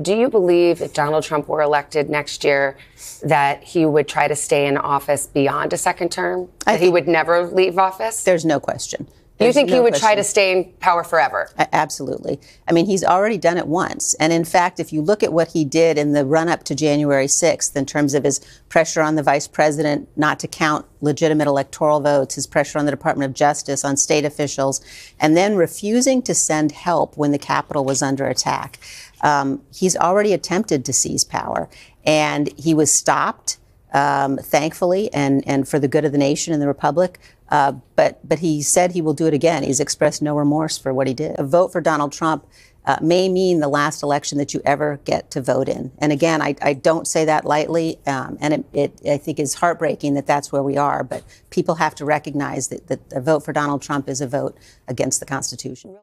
Do you believe if Donald Trump were elected next year that he would try to stay in office beyond a second term? That he would never leave office? There's no question. You think he would try to stay in power forever? Absolutely. I mean, he's already done it once. And in fact, if you look at what he did in the run-up to January 6th in terms of his pressure on the vice president not to count legitimate electoral votes, his pressure on the Department of Justice, on state officials, and then refusing to send help when the Capitol was under attack, he's already attempted to seize power. And he was stopped, thankfully, and for the good of the nation and the republic. But he said he will do it again. He's expressed no remorse for what he did. A vote for Donald Trump may mean the last election that you ever get to vote in. And again, I don't say that lightly, and I think is heartbreaking that that's where we are. But people have to recognize that a vote for Donald Trump is a vote against the Constitution.